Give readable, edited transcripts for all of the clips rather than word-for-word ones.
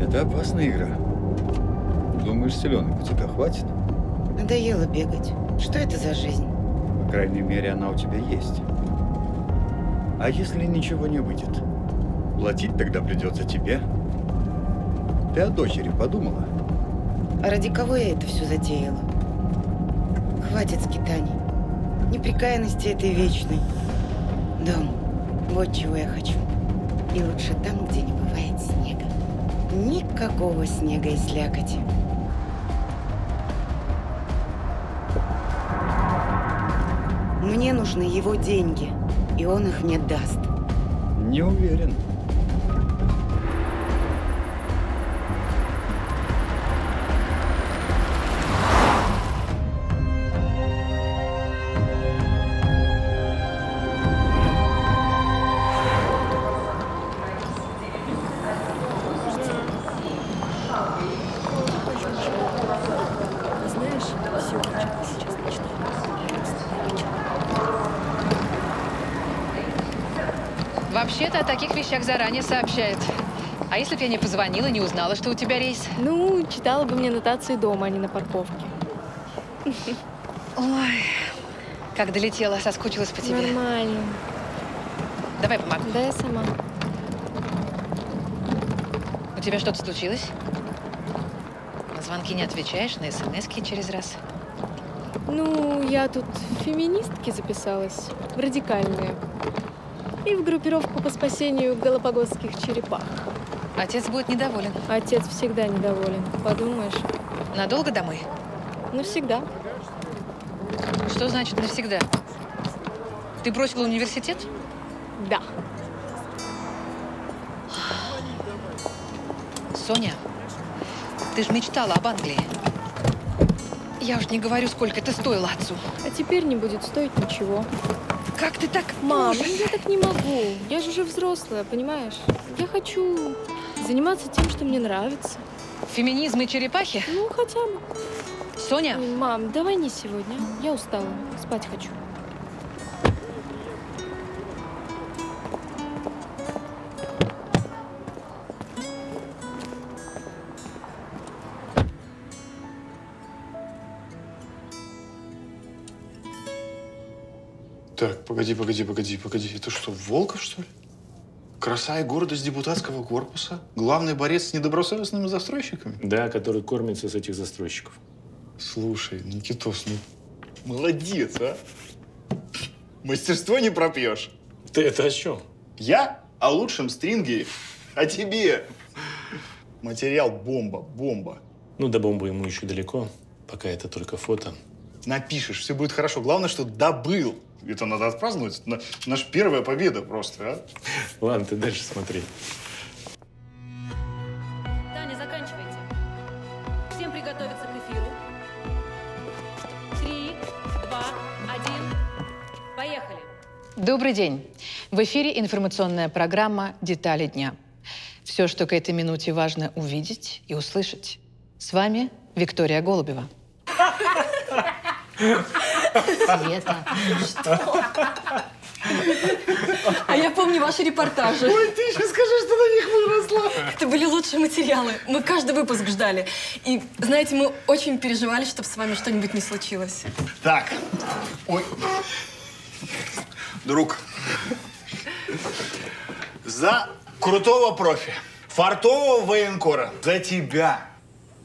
Это опасная игра. Думаешь, силёнок у тебя хватит? Надоело бегать. Что это за жизнь? По крайней мере, она у тебя есть. А если ничего не выйдет? Платить тогда придется тебе. Ты о дочери подумала? А ради кого я это все затеяла? Хватит скитаний. Неприкаянности этой вечной. Дом. Вот чего я хочу. И лучше там, где не бывает снега. Никакого снега и слякоти. Мне нужны его деньги, и он их мне даст. Не уверен. Вообще-то о таких вещах заранее сообщает. А если бы я не позвонила, не узнала, что у тебя рейс? Ну, читала бы мне нотации дома, а не на парковке. Ой, как долетела, соскучилась по тебе. Нормально. Давай помогу. Да, я сама. У тебя что-то случилось? На звонки не отвечаешь, на смс-ки через раз. Ну, я тут в феминистки записалась, в радикальные. И в группировку по спасению галапагосских черепах. Отец будет недоволен. Отец всегда недоволен. Подумаешь. Надолго домой? Навсегда. Что значит навсегда? Ты бросила университет? Да. Соня, ты же мечтала об Англии. Я уж не говорю, сколько это стоило отцу. А теперь не будет стоить ничего. Как ты так? Мам, я так не могу. Я же уже взрослая, понимаешь? Я хочу заниматься тем, что мне нравится. Феминизм и черепахи? Ну, хотя бы. Соня? Мам, давай не сегодня. Я устала. Спать хочу. Так, погоди. Это что, Волков, что ли? Краса и гордость депутатского корпуса? Главный борец с недобросовестными застройщиками? Да, который кормится с этих застройщиков. Слушай, Никитос, ну молодец, а? Мастерство не пропьешь. Ты это о чем? Я о лучшем стринге, а тебе? Материал бомба. Ну, до бомбы ему еще далеко, пока это только фото. Напишешь, все будет хорошо. Главное, что добыл. Это надо отпраздновать. Наша первая победа просто, а? Ладно, ты дальше смотри. Да, не заканчивайте. Всем приготовиться к эфиру. 3, 2, 1. Поехали. Добрый день. В эфире информационная программа «Детали дня». Все, что к этой минуте важно увидеть и услышать. С вами Виктория Голубева. Света. Что? А я помню ваши репортажи. Ой, ты еще скажи, что на них выросла. Это были лучшие материалы. Мы каждый выпуск ждали. И, знаете, мы очень переживали, чтобы с вами что-нибудь не случилось. Так. Ой. Друг. За крутого профи. Фартового военкора. За тебя.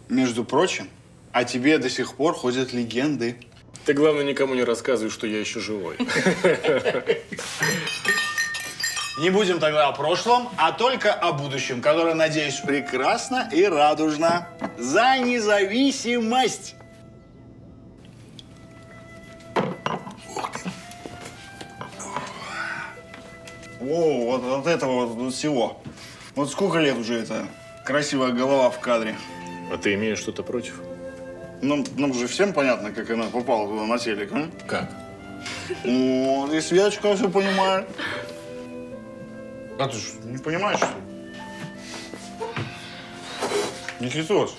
Между прочим, о тебе до сих пор ходят легенды. Ты, главное, никому не рассказывай, что я еще живой. Не будем тогда о прошлом, а только о будущем, которое, надеюсь, прекрасно и радужно. За независимость! О, вот от этого вот всего. Вот сколько лет уже эта красивая голова в кадре. А ты имеешь что-то против? Нам же всем понятно, как она попала туда на телек, а? Как? Ну, и Светочка все понимает. А ты что, не понимаешь, что ли? Никитос.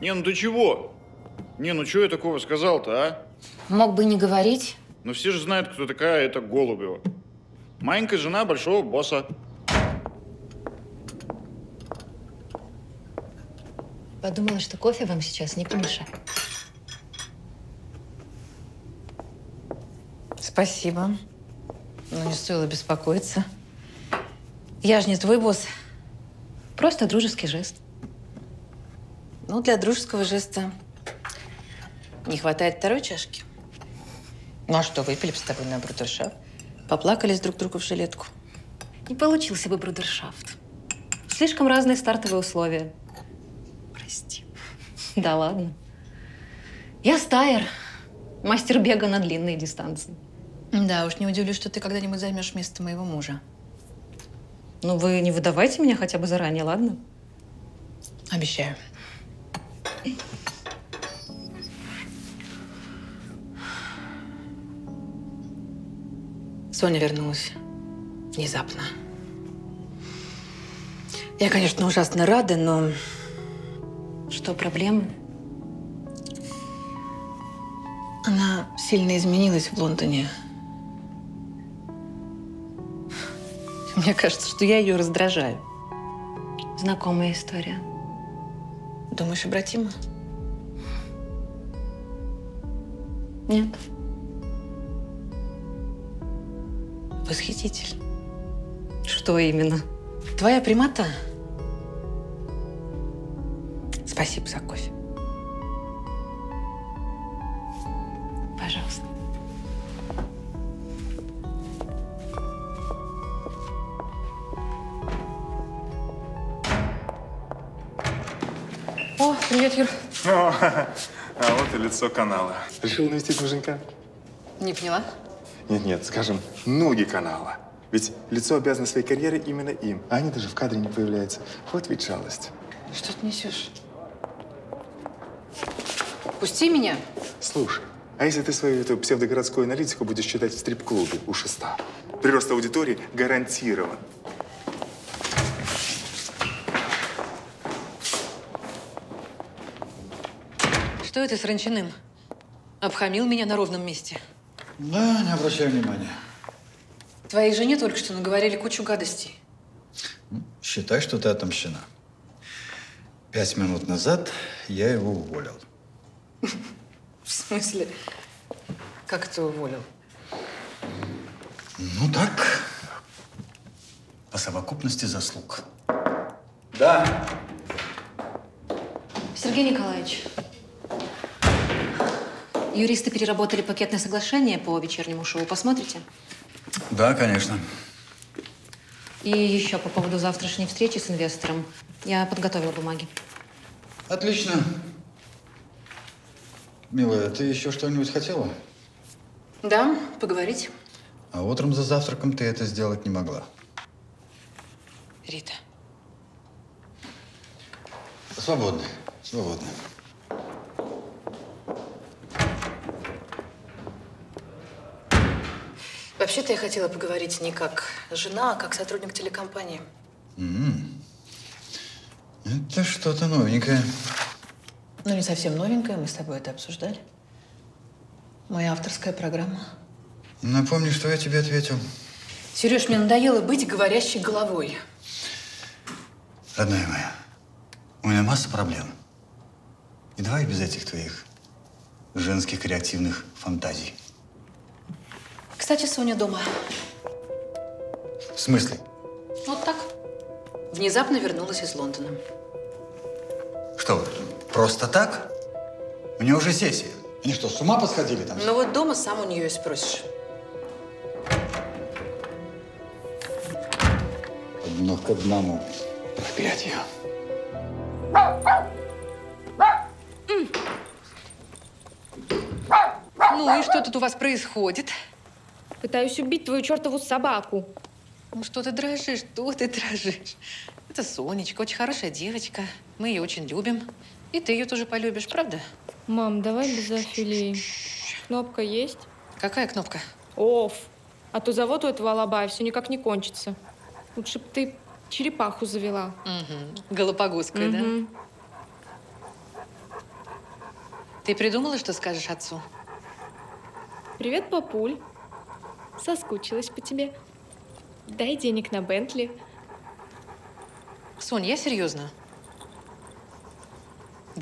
Не, ну ты чего? Не, ну чего я такого сказал-то, а? Мог бы не говорить. Но все же знают, кто такая эта Голубева. Маленькая жена большого босса. Подумала, что кофе вам сейчас не помешает. Спасибо. Но не стоило беспокоиться. Я же не твой босс. Просто дружеский жест. Ну, для дружеского жеста не хватает второй чашки. Ну, а что, выпили бы с тобой на брудершафт? Поплакались друг другу в жилетку. Не получился бы брудершафт. Слишком разные стартовые условия. Прости. Да ладно. Я стайер. Мастер бега на длинные дистанции. Да, уж не удивлюсь, что ты когда-нибудь займешь место моего мужа. Ну, вы не выдавайте меня хотя бы заранее, ладно? Обещаю. Соня вернулась внезапно. Я, конечно, ужасно рада, но… Что, проблемы? Она сильно изменилась в Лондоне. Мне кажется, что я ее раздражаю. Знакомая история. Думаешь, обратима? Нет. Восхититель. Что именно? Твоя прямота? Спасибо за кофе. Пожалуйста. О, привет, Юр. О, а вот и лицо канала. Решил навестить муженька? Не поняла. Нет, скажем, ноги канала. Ведь лицо обязано своей карьере именно им. А они даже в кадре не появляются. Вот ведь жалость. Что ты несешь? Пусти меня. Слушай, а если ты свою эту псевдогородскую аналитику будешь читать в стрип-клубе у шеста? Прирост аудитории гарантирован. Что это с Ранчиным? Обхамил меня на ровном месте. Да, не обращай внимания. Твоей жене только что наговорили кучу гадостей. Считай, что ты отомщена. 5 минут назад я его уволил. В смысле? Как ты уволил? Ну так, по совокупности заслуг. Да. Сергей Николаевич. Юристы переработали пакетное соглашение по вечернему шоу. Посмотрите? Да, конечно. И еще по поводу завтрашней встречи с инвестором. Я подготовила бумаги. Отлично. Милая, ты еще что-нибудь хотела? Да, поговорить. А утром за завтраком ты это сделать не могла. Рита. Свободно, свободно. Вообще-то я хотела поговорить не как жена, а как сотрудник телекомпании. Это что-то новенькое. Ну, не совсем новенькое, мы с тобой это обсуждали. Моя авторская программа. Напомни, что я тебе ответил. Сереж, мне надоело быть говорящей головой. Родная моя, у меня масса проблем. И давай без этих твоих женских креативных фантазий. Кстати, Соня дома. В смысле? Вот так. Внезапно вернулась из Лондона. Что, просто так? У нее уже сессия. Они что, с ума посходили там? Ну вот дома сам у нее и спросишь. Одно к одному. Проклятье. Ну и что тут у вас происходит? Пытаюсь убить твою чертову собаку. Ну, что ты дрожишь, Это Сонечка, очень хорошая девочка. Мы ее очень любим. И ты ее тоже полюбишь, правда? Мам, давай без афилии. Кнопка есть? Какая кнопка? Оф. А то завод у этого алабая все никак не кончится. Лучше бы ты черепаху завела. Угу. Галапагосская, да? Ты придумала, что скажешь отцу? Привет, папуль. Соскучилась по тебе. Дай денег на Бентли. Сонь, я серьезно.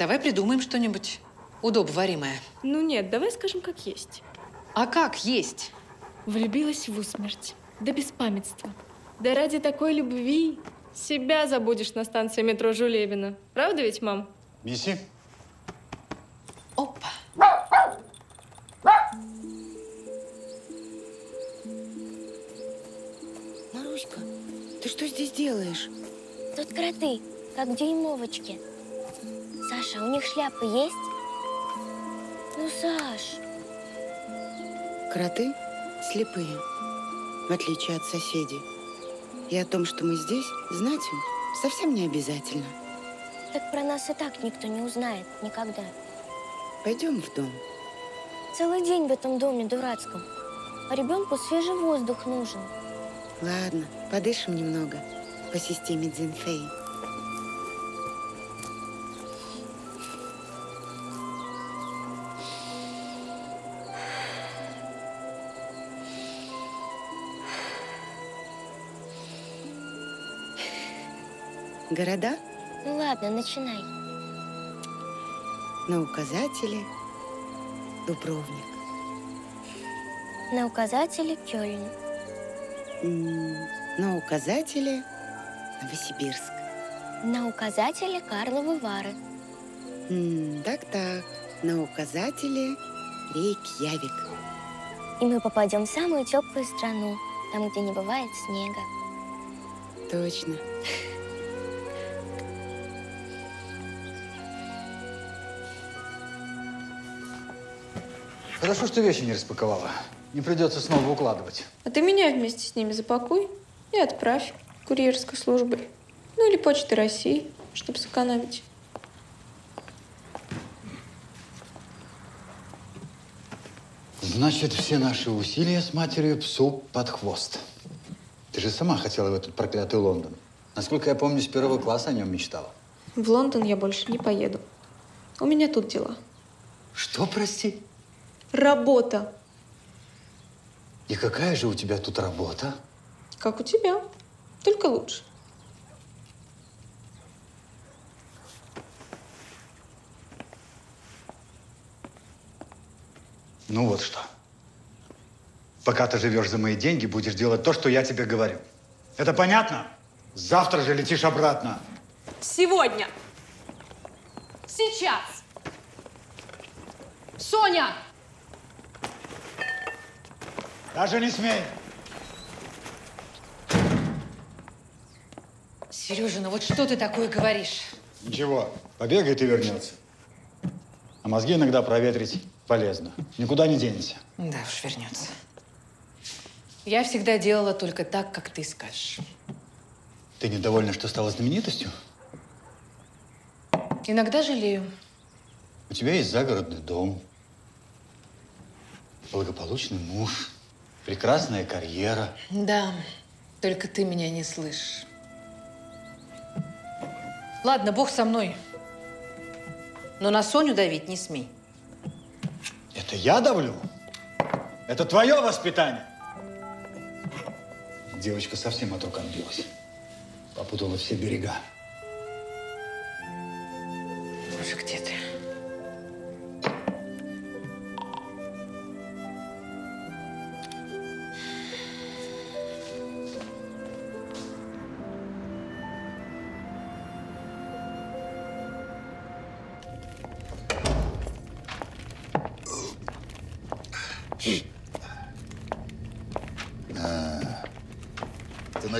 Давай придумаем что-нибудь удобоваримое. Ну нет, давай скажем, как есть. А как есть? Влюбилась в усмерть, да без памятства. Да ради такой любви себя забудешь на станции метро Жулебина. Правда ведь, мам? Неси. Опа. Маруська, ты что здесь делаешь? Тут кроты, как дюймовочки. Саша, у них шляпы есть? Ну, Саш. Кроты слепые, в отличие от соседей. И о том, что мы здесь, знать им совсем не обязательно. Так про нас и так никто не узнает никогда. Пойдем в дом. Целый день в этом доме дурацком. А ребенку свежий воздух нужен. Ладно, подышим немного по системе Дзинфэй. Города? Ну ладно, начинай. На указателе Дубровник. На указателе Кёльн. На указателе Новосибирск. На указателе Карловы Вары. Так-так. На указателе Рейкьявик. И мы попадем в самую теплую страну, там, где не бывает снега. Точно. Хорошо, что вещи не распаковала. Не придется снова укладывать. А ты меня вместе с ними запакуй и отправь курьерской службой. Ну или Почты России, чтобы сэкономить. Значит, все наши усилия с матерью псу под хвост. Ты же сама хотела в этот проклятый Лондон. Насколько я помню, с первого класса о нем мечтала. В Лондон я больше не поеду. У меня тут дела. Что, прости? Работа. И какая же у тебя тут работа? Как у тебя, только лучше. Ну вот что. Пока ты живешь за мои деньги, будешь делать то, что я тебе говорю. Это понятно? Завтра же летишь обратно. Сегодня. Сейчас. Соня! Даже не смей! Сережа, ну вот что ты такое говоришь? Ничего, побегает и вернется. А мозги иногда проветрить полезно. Никуда не денется. Да уж, вернется. Я всегда делала только так, как ты скажешь. Ты недовольна, что стала знаменитостью? Иногда жалею. У тебя есть загородный дом, благополучный муж. Прекрасная карьера. Да, только ты меня не слышишь. Ладно, бог со мной. Но на Соню давить не смей. Это я давлю? Это твое воспитание? Девочка совсем от рук отбилась. Попутала все берега. Боже, где ты?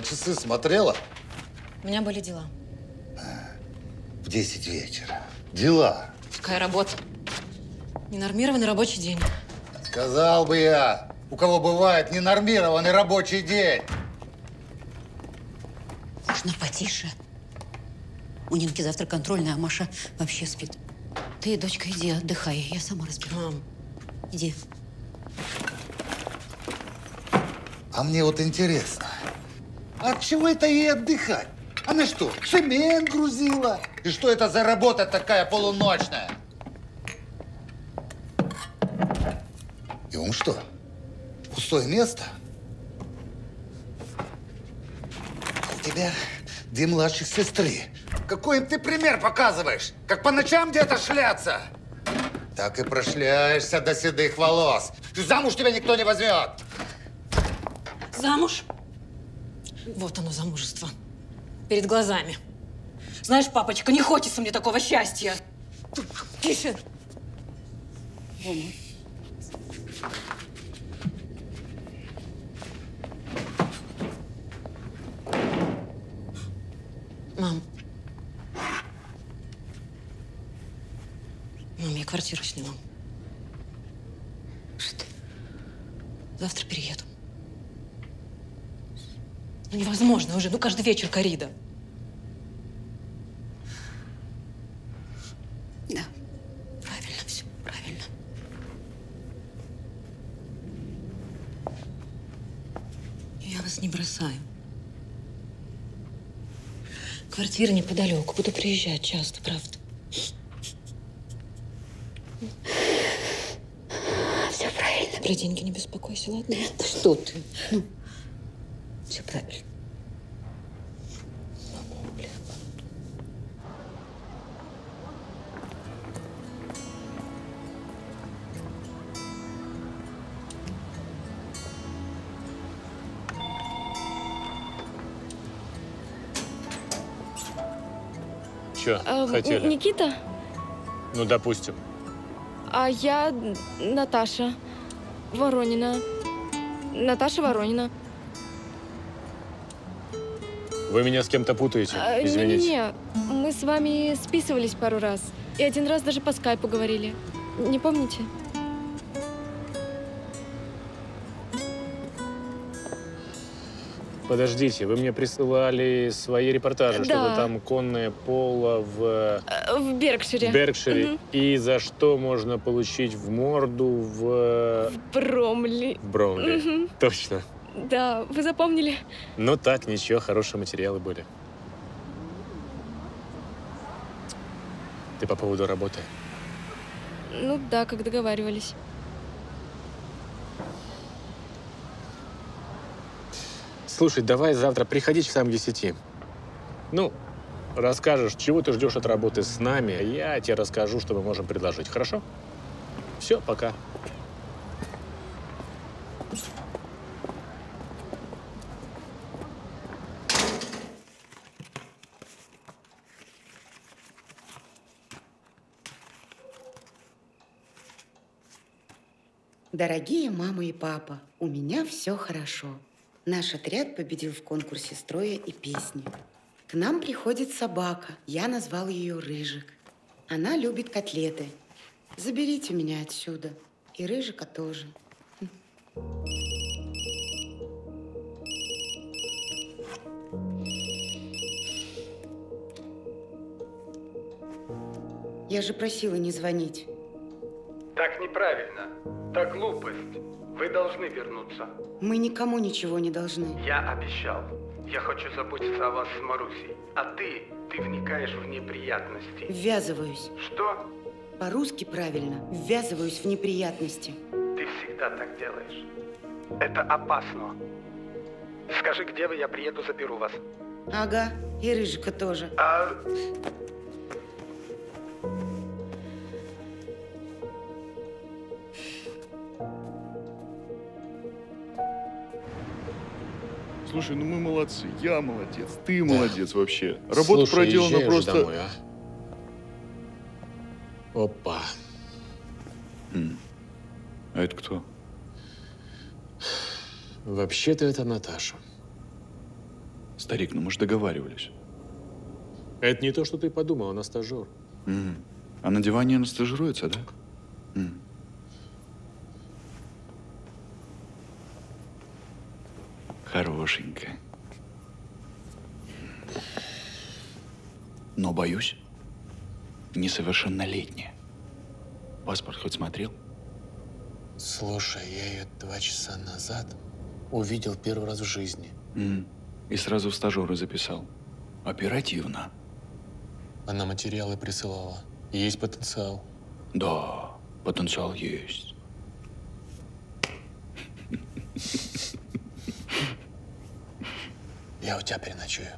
Часы смотрела? У меня были дела. В 10 вечера. Дела. Какая работа? Ненормированный рабочий день. Сказал бы я, у кого бывает ненормированный рабочий день. Можно потише. У Нинки завтра контрольная, а Маша вообще спит. Ты, дочка, иди отдыхай, я сама разберу. Мам. Иди. А мне вот интересно. От чего это ей отдыхать? Она что, цемент грузила? И что это за работа такая полуночная? И он что, пустое место? У тебя две младших сестры. Какой им ты пример показываешь? Как по ночам где-то шляться? Так и прошляешься до седых волос. Замуж тебя никто не возьмет. Замуж? Вот оно, замужество. Перед глазами. Знаешь, папочка, не хочется мне такого счастья. Тише. Мам. Мам, я квартиру сняла. Что? Завтра перееду. Ну невозможно уже, ну каждый вечер коррида. Да, правильно все, правильно. Я вас не бросаю. Квартира неподалеку, буду приезжать часто, правда. Все правильно. Про деньги не беспокойся, ладно? Да что ты? Ну. Все правильно. Че, хотели? Никита? Ну, допустим. А я Наташа Воронина. Наташа Воронина. Вы меня с кем-то путаете, извините. Не-не-не, мы с вами списывались пару раз. И один раз даже по скайпу говорили. Не помните? Подождите, вы мне присылали свои репортажи, да. Что вы там конное поло в Беркшире. В Беркшире. Угу. И за что можно получить в морду в Бромли. В Бромли, угу. Точно. Да, вы запомнили? Ну так, ничего, хорошие материалы были. Ты по поводу работы? Ну да, как договаривались. Слушай, давай завтра приходи часам к 10. Ну, расскажешь, чего ты ждешь от работы с нами, а я тебе расскажу, что мы можем предложить. Хорошо? Все, пока. Дорогие мама и папа, у меня все хорошо. Наш отряд победил в конкурсе строя и песни. К нам приходит собака. Я назвал ее Рыжик. Она любит котлеты. Заберите меня отсюда. И Рыжика тоже. Я же просила не звонить. Так неправильно. Так глупость. Вы должны вернуться. Мы никому ничего не должны. Я обещал. Я хочу заботиться о вас с Марусей. А ты вникаешь в неприятности. Ввязываюсь. Что? По-русски правильно. Ввязываюсь в неприятности. Ты всегда так делаешь. Это опасно. Скажи, где вы, я приеду, заберу вас. Ага. И Рыжика тоже. Слушай, ну мы молодцы, я молодец, ты молодец вообще. Работа проделана просто… Слушай, езжай домой, а? Опа. А это кто? Вообще-то это Наташа. Старик, ну мы же договаривались. Это не то, что ты подумал, она стажер. А на диване она стажируется, да? Хорошенькая. Но, боюсь, несовершеннолетняя. Паспорт хоть смотрел? Слушай, я ее 2 часа назад увидел первый раз в жизни. И сразу в стажеры записал. Оперативно. Она материалы присылала. Есть потенциал. Да, потенциал есть. Я у тебя переночую.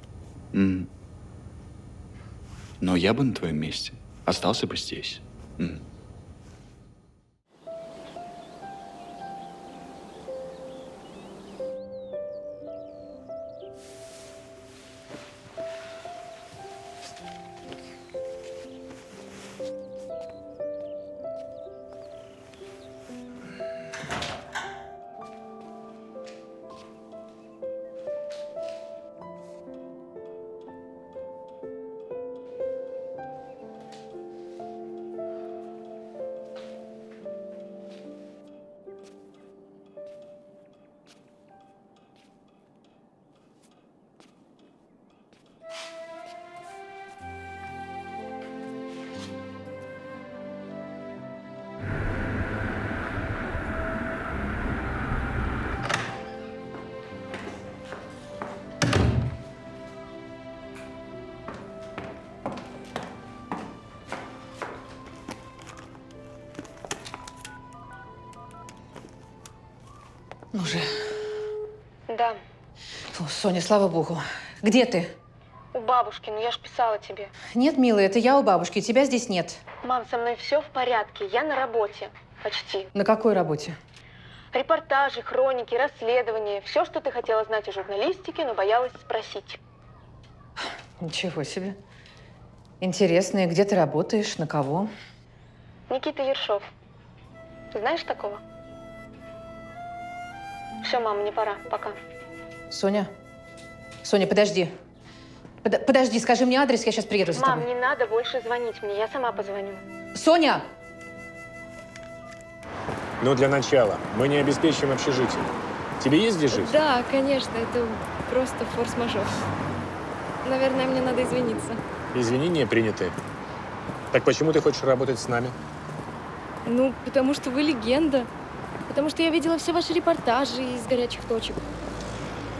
Но я бы на твоем месте остался бы здесь. Ну же. Да. Фу, Соня, слава богу. Где ты? У бабушки, но я ж писала тебе. Нет, милая, это я у бабушки, тебя здесь нет. Мам, со мной все в порядке, я на работе. Почти. На какой работе? Репортажи, хроники, расследования. Все, что ты хотела знать о журналистике, но боялась спросить. Ничего себе. Интересно, и где ты работаешь, на кого? Никита Ершов. Знаешь такого? Все, мам, мне пора. Пока. Соня? Соня, подожди. Подожди, скажи мне адрес, я сейчас приеду за тобой. Мам, не надо больше звонить мне, я сама позвоню. Соня! Ну, для начала, мы не обеспечим общежитие. Тебе есть где жить? Да, конечно, это просто форс-мажор. Наверное, мне надо извиниться. Извинения приняты. Так почему ты хочешь работать с нами? Ну, потому что вы легенда. Потому что я видела все ваши репортажи из горячих точек.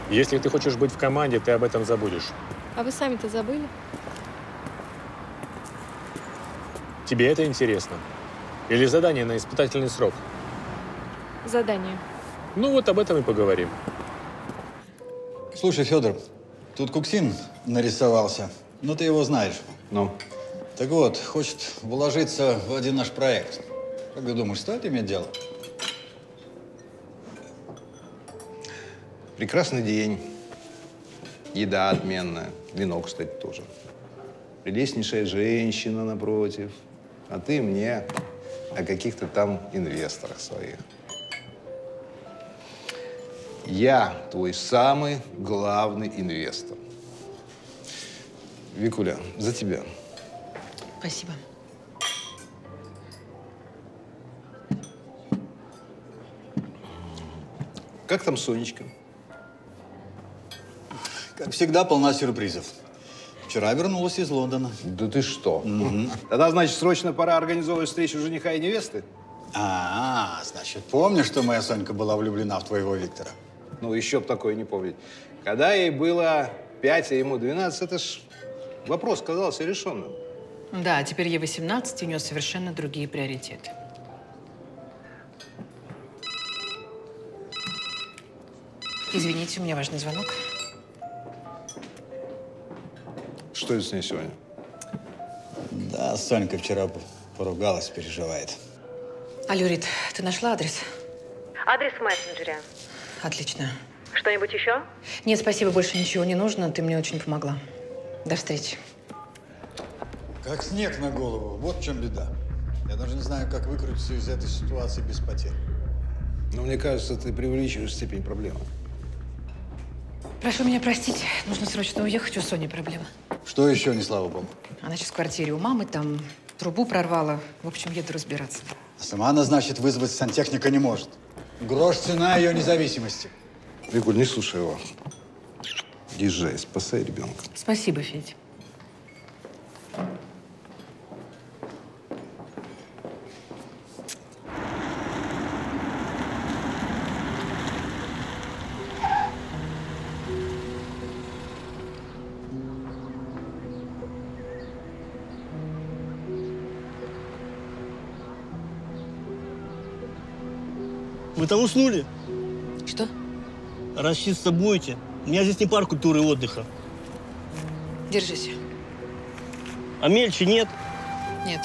Если ты хочешь быть в команде, ты об этом забудешь. А вы сами-то забыли? Тебе это интересно? Или задание на испытательный срок? Задание. Ну вот об этом и поговорим. Слушай, Федор, тут Куксин нарисовался. Ну ты его знаешь. Ну? Так вот, хочет вложиться в один наш проект. Как ты думаешь, стоит иметь дело? Прекрасный день. Еда отменная. Вино, кстати, тоже. Прелестнейшая женщина напротив. А ты мне о каких-то там инвесторах своих. Я твой самый главный инвестор. Викуля, за тебя. Спасибо. Как там Сонечка? Как всегда, полна сюрпризов. Вчера вернулась из Лондона. Да ты что? Тогда, значит, срочно пора организовывать встречу жениха и невесты? Значит, помнишь, что моя Сонька была влюблена в твоего Виктора? Ну, еще бы такое не помнить. Когда ей было 5, а ему 12, это ж вопрос казался решенным. Да, а теперь ей 18, и у нее совершенно другие приоритеты. Извините, у меня важный звонок. Что это с ней сегодня? Да, Сонька вчера поругалась, переживает. Алло, Рит, ты нашла адрес? Адрес в мессенджере. Отлично. Что-нибудь еще? Нет, спасибо, больше ничего не нужно. Ты мне очень помогла. До встречи. Как снег на голову. Вот в чем беда. Я даже не знаю, как выкрутиться из этой ситуации без потерь. Но мне кажется, ты преувеличиваешь степень проблемы. Прошу меня простить, нужно срочно уехать, у Сони проблема. Что еще, не слава богу? Она сейчас в квартире у мамы, там трубу прорвала. В общем, еду разбираться. А сама она, значит, вызвать сантехника не может. Грош цена ее независимости. Викуль, не слушай его. Езжай, спасай ребенка. Спасибо, Федь. Вы там уснули? Что? Расчиститься будете? У меня здесь не парк культуры и отдыха. Держись. А мельче нет? Нет.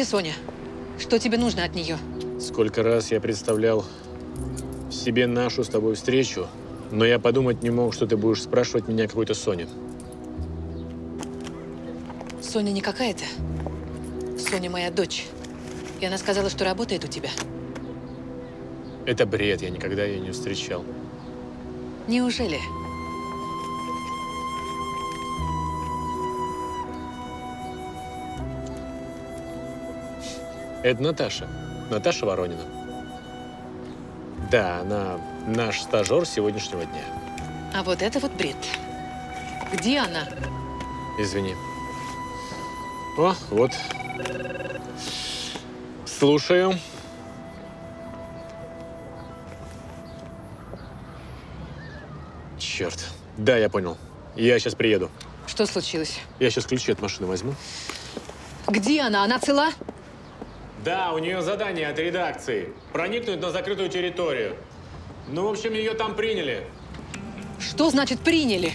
Где Соня? Что тебе нужно от нее? Сколько раз я представлял себе нашу с тобой встречу, но я подумать не мог, что ты будешь спрашивать меня о какой-то Соне. Соня не какая-то. Соня моя дочь. И она сказала, что работает у тебя. Это бред. Я никогда ее не встречал. Неужели? Это Наташа. Наташа Воронина. Да, она наш стажер сегодняшнего дня. А вот это вот бред. Где она? Извини. О, вот. Слушаю. Черт. Да, я понял. Я сейчас приеду. Что случилось? Я сейчас ключи от машины возьму. Где она? Она цела? Да, у нее задание от редакции. Проникнуть на закрытую территорию. Ну, в общем, ее там приняли. Что значит приняли?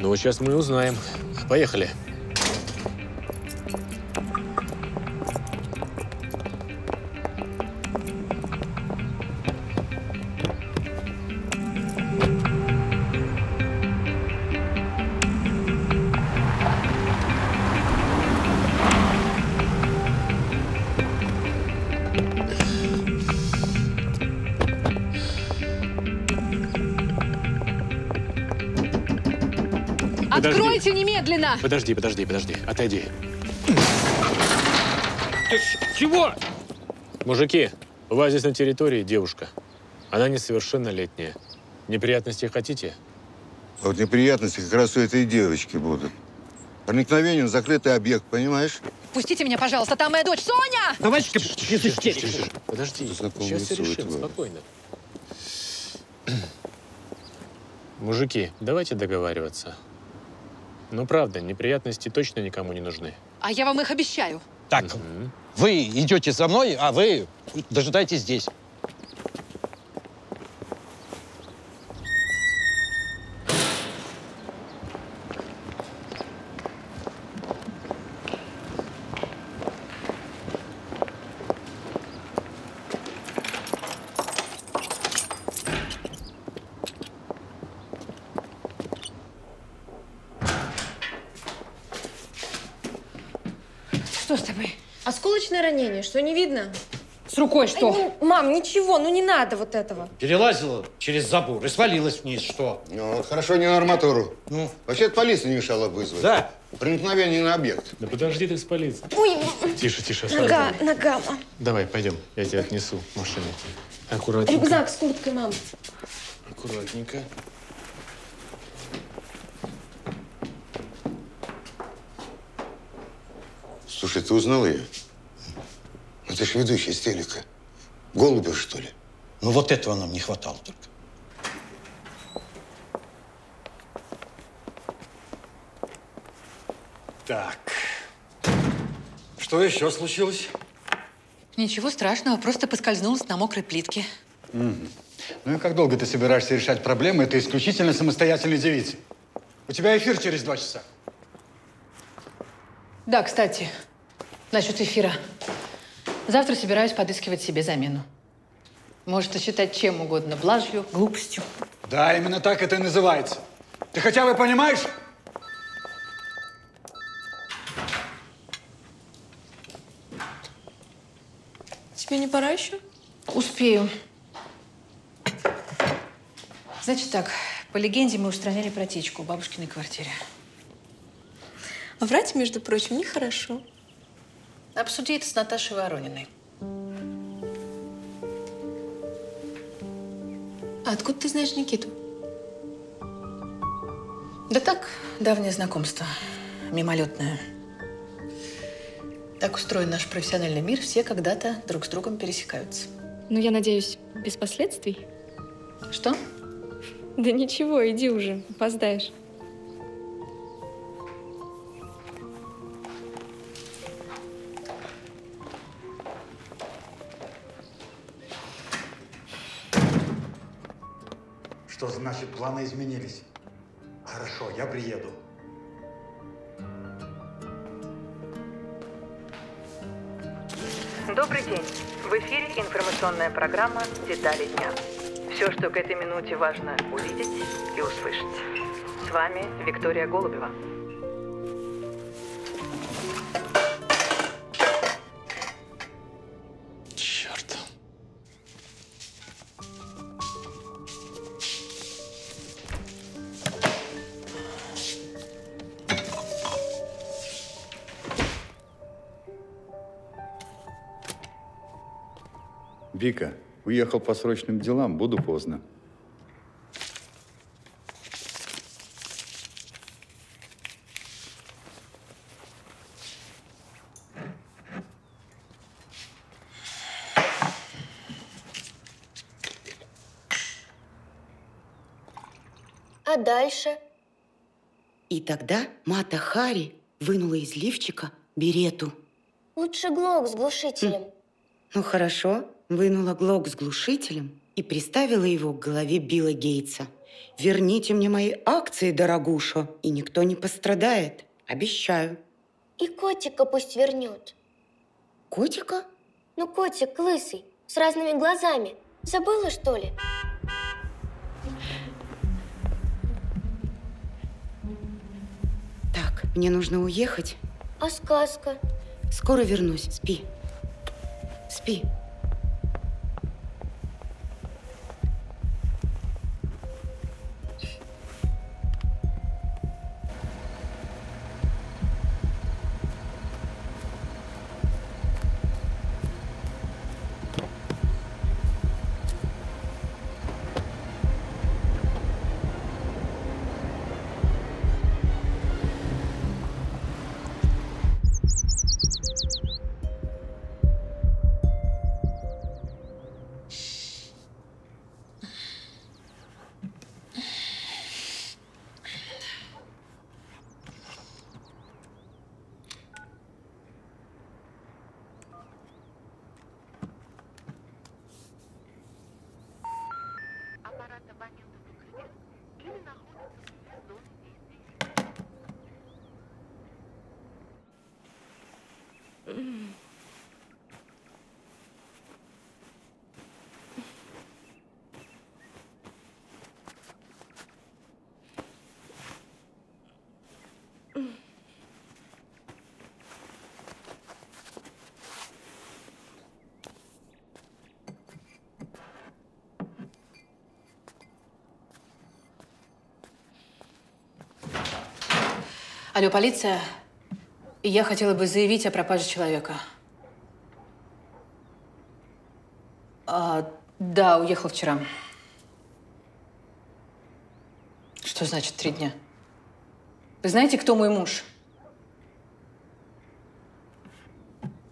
Ну, сейчас мы узнаем. Поехали. Откройте немедленно! Подожди. Отойди. Чего? Мужики, у вас здесь на территории девушка. Она несовершеннолетняя. Неприятности хотите? А вот неприятности как раз у этой девочки будут. Проникновение на закрытый объект, понимаешь? Пустите меня, пожалуйста, там моя дочь Соня! Давайте, подожди, сейчас все решим, спокойно. Мужики, давайте договариваться. Ну, правда, неприятности точно никому не нужны. А я вам их обещаю. Так, вы идете со мной, а вы дожидайтесь здесь. Ранение, что не видно? С рукой что? Ай, ну, мам, ничего, ну не надо вот этого. Перелазила через забор и свалилась вниз, что? Ну, вот хорошо не на арматуру. Ну? Вообще-то полицию не мешало вызвать. Да. Проникновение на объект. Да подожди ты с полицией. Ой. Тише. Нога, нога, мам. Давай, пойдем, я тебя отнесу в машину. Аккуратненько. Рюкзак с курткой, мам. Аккуратненько. Слушай, ты узнал ее? Это ж ведущий из телека. Голубев, что ли? Ну, вот этого нам не хватало только. Так. Что еще случилось? Ничего страшного, просто поскользнулась на мокрой плитке. Ну и как долго ты собираешься решать проблемы этой исключительно самостоятельной девицы? У тебя эфир через 2 часа. Да, кстати, насчет эфира. Завтра собираюсь подыскивать себе замену. Можете считать чем угодно, блажью, глупостью. Да, именно так это и называется. Ты хотя бы понимаешь? Тебе не пора еще? Успею. Значит так, По легенде, мы устраняли протечку в бабушкиной квартире. А врать, между прочим, нехорошо. Обсуди это с Наташей Ворониной. А откуда ты знаешь Никиту? Да так, давнее знакомство, мимолетное. Так устроен наш профессиональный мир, все когда-то друг с другом пересекаются. Ну, я надеюсь, без последствий? Что? Да ничего, иди уже, опоздаешь. Что значит, планы изменились? Хорошо, я приеду. Добрый день. В эфире информационная программа «Детали дня». Все, что к этой минуте важно увидеть и услышать. С вами Виктория Голубева. Вика, уехал по срочным делам, буду поздно. А дальше? И тогда Матахари вынула из лифчика берету. Лучше глок с глушителем. Ну хорошо. Вынула глок с глушителем и приставила его к голове Билла Гейтса. «Верните мне мои акции, дорогуша, и никто не пострадает. Обещаю». И котика пусть вернет. Котика? Ну, котик лысый, с разными глазами. Забыла, что ли? Так, мне нужно уехать. А сказка? Скоро вернусь. Спи. Спи. Алло, полиция, я хотела бы заявить о пропаже человека. Да, уехал вчера. Что значит 3 дня? Вы знаете, кто мой муж?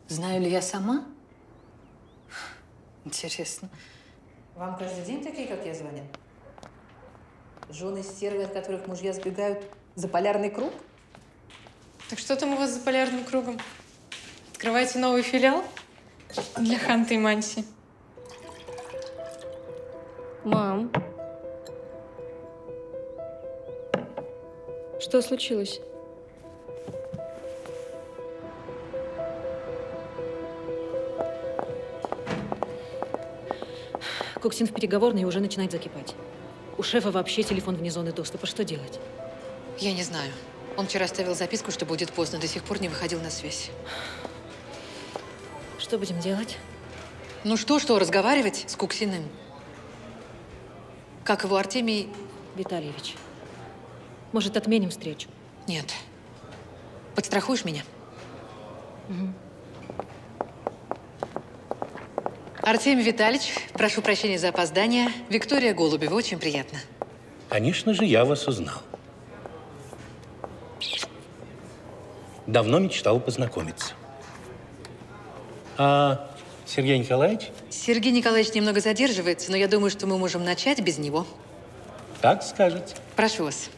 Знаю ли я сама? Интересно. Вам каждый день такие, как я, звонят? Жены стервы, от которых мужья сбегают за полярный круг? Так что там у вас за полярным кругом? Открываете новый филиал для Ханты и Манси? Мам. Что случилось? Коксин в переговорной уже начинает закипать. У шефа вообще телефон вне зоны доступа. Что делать? Я не знаю. Он вчера оставил записку, что будет поздно. До сих пор не выходил на связь. Что будем делать? Ну что, разговаривать с Куксиным? Как его Артемий Витальевич, может, отменим встречу? Нет. Подстрахуешь меня? Артемий Витальевич, прошу прощения за опоздание. Виктория Голубева, очень приятно. Конечно же, я вас узнал. Давно мечтал познакомиться. А Сергей Николаевич? Сергей Николаевич немного задерживается, но я думаю, что мы можем начать без него. Как скажете. Прошу вас.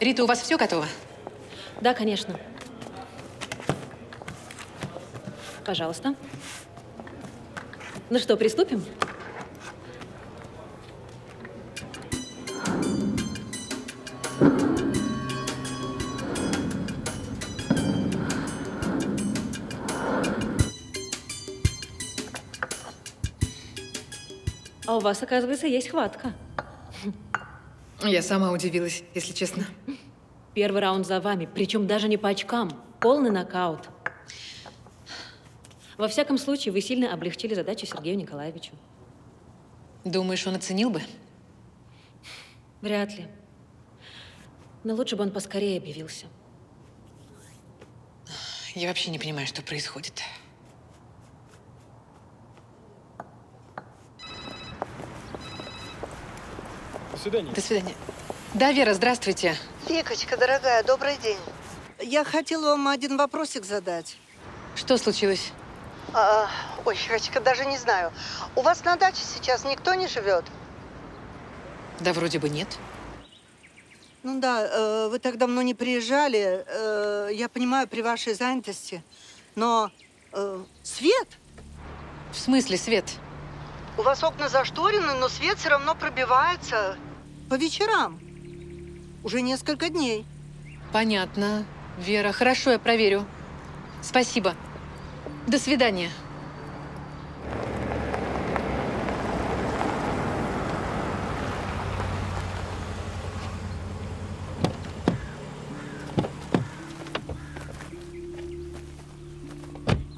Рита, у вас все готово? Да, конечно. Пожалуйста. Ну что, приступим? А у вас, оказывается, есть хватка. Я сама удивилась, если честно. Первый раунд за вами, причем даже не по очкам. Полный нокаут. Во всяком случае, вы сильно облегчили задачу Сергею Николаевичу. Думаешь, он оценил бы? Вряд ли. Но лучше бы он поскорее объявился. Я вообще не понимаю, что происходит. До свидания. До свидания. Да, Вера, здравствуйте. Викочка, дорогая, добрый день. Я хотела вам один вопросик задать. Что случилось? Ой, Верочка, даже не знаю. У вас на даче сейчас никто не живет? Да вроде бы нет. Ну да, вы так давно не приезжали. Я понимаю, при вашей занятости. Но свет? В смысле свет? У вас окна зашторены, но свет все равно пробивается по вечерам. Уже несколько дней. Понятно, Вера. Хорошо, я проверю. Спасибо. До свидания.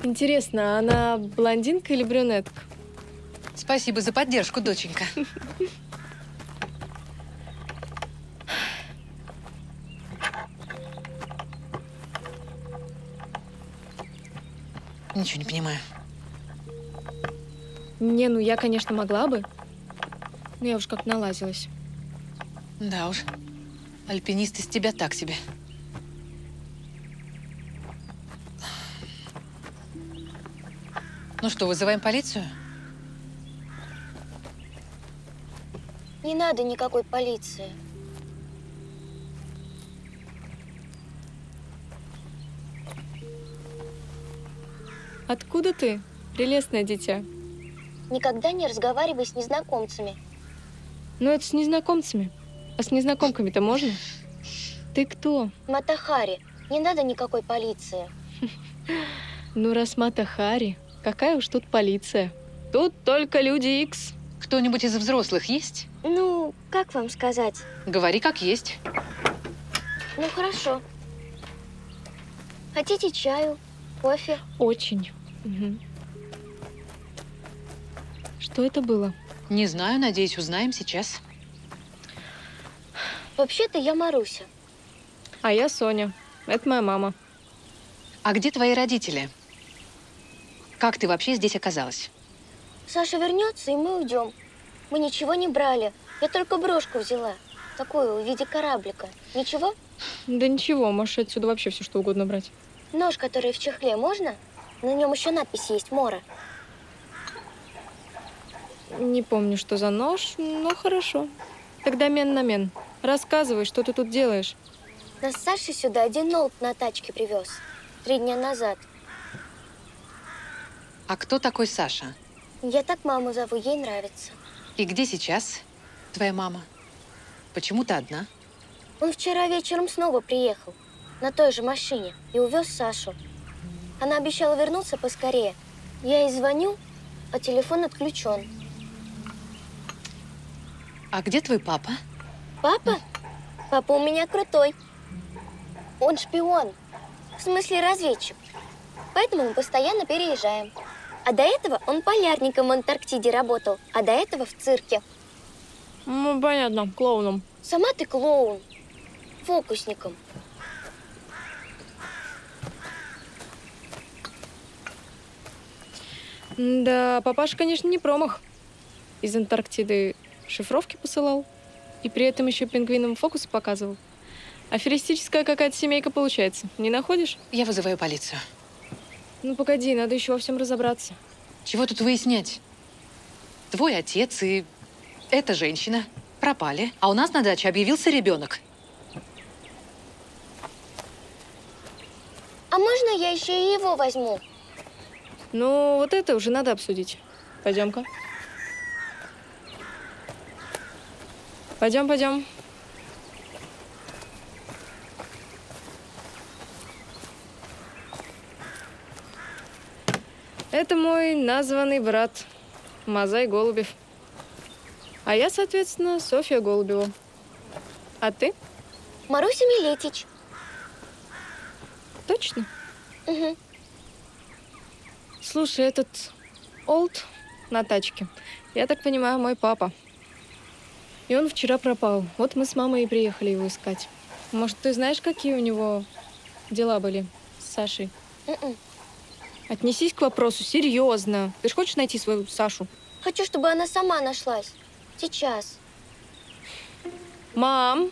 Интересно, она блондинка или брюнетка? Спасибо за поддержку, доченька. Ничего не понимаю. Не, ну я, конечно, могла бы. Но я уж как налазилась. Да уж. Альпинист из тебя так себе. Ну что, вызываем полицию? Не надо никакой полиции. Откуда ты, прелестное дитя? Никогда не разговаривай с незнакомцами. Ну, это с незнакомцами. А с незнакомками-то можно? Ты кто? Матахари. Не надо никакой полиции. Ну, раз Матахари, какая уж тут полиция? Тут только люди Икс. Кто-нибудь из взрослых есть? Ну, как вам сказать? Говори, как есть. Ну, хорошо. Хотите чаю? Кофе? Очень. Угу. Что это было? Не знаю, надеюсь, узнаем сейчас. Вообще-то я Маруся. А я Соня. Это моя мама. А где твои родители? Как ты вообще здесь оказалась? Саша вернется, и мы уйдем. Мы ничего не брали. Я только брошку взяла. Такую, в виде кораблика. Ничего? Да ничего. Можешь отсюда вообще все, что угодно брать. Нож, который в чехле, можно? На нем еще надпись есть, Мора. Не помню, что за нож, но хорошо. Тогда мен на мен. Рассказывай, что ты тут делаешь. Нас Саша сюда один олд на тачке привез. 3 дня назад. А кто такой Саша? Я так маму зову, ей нравится. И где сейчас твоя мама? Почему ты одна? Он вчера вечером снова приехал. На той же машине. И увез Сашу. Она обещала вернуться поскорее. Я ей звоню, а телефон отключен. А где твой папа? Папа? Папа у меня крутой. Он шпион. В смысле разведчик. Поэтому мы постоянно переезжаем. А до этого он полярником в Антарктиде работал. А до этого в цирке. Ну, понятно, клоуном. Сама ты клоун. Фокусником. Да, папаша, конечно, не промах. Из Антарктиды шифровки посылал. И при этом еще пингвинам фокусы показывал. Аферистическая какая-то семейка получается. Не находишь? Я вызываю полицию. Ну, погоди, надо еще во всем разобраться. Чего тут выяснять? Твой отец и эта женщина пропали, а у нас на даче объявился ребенок. А можно я еще и его возьму? Ну, вот это уже надо обсудить. Пойдем-ка. Пойдем, пойдем. Это мой названный брат Мазай Голубев. А я, соответственно, Софья Голубева. А ты? Маруся Милетич. Точно? Угу. Слушай, этот олд на тачке, я так понимаю, мой папа. И он вчера пропал. Вот мы с мамой и приехали его искать. Может, ты знаешь, какие у него дела были с Сашей? Отнесись к вопросу серьезно. Ты же хочешь найти свою Сашу? Хочу, чтобы она сама нашлась. Сейчас. Мам!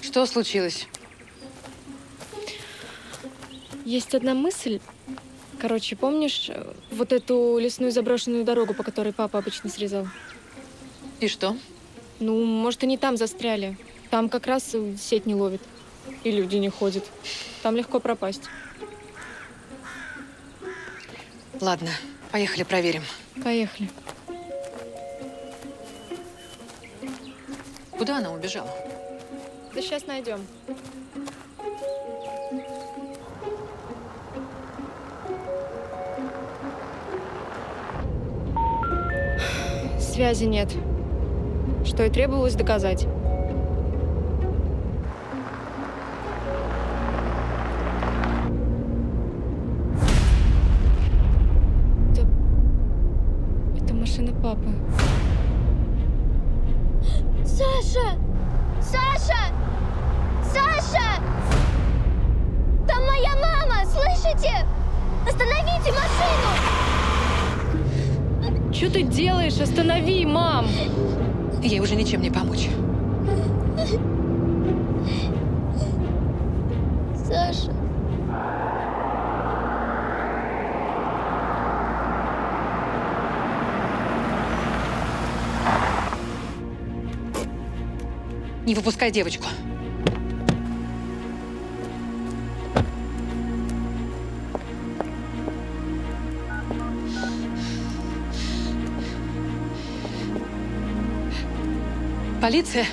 Что случилось? Есть одна мысль. Короче, помнишь вот эту лесную заброшенную дорогу, по которой папа обычно срезал? И что? Ну, может, они там застряли. Там как раз сеть не ловит. И люди не ходят. Там легко пропасть. Ладно, поехали проверим. Поехали. Куда она убежала? Да сейчас найдем. Связи нет. Что и требовалось доказать. Папа. Саша! Саша! Саша! Там моя мама! Слышите? Остановите машину! Что ты делаешь? Останови, мам! Ей уже ничем не помочь. Саша. Не выпускай девочку. Полиция?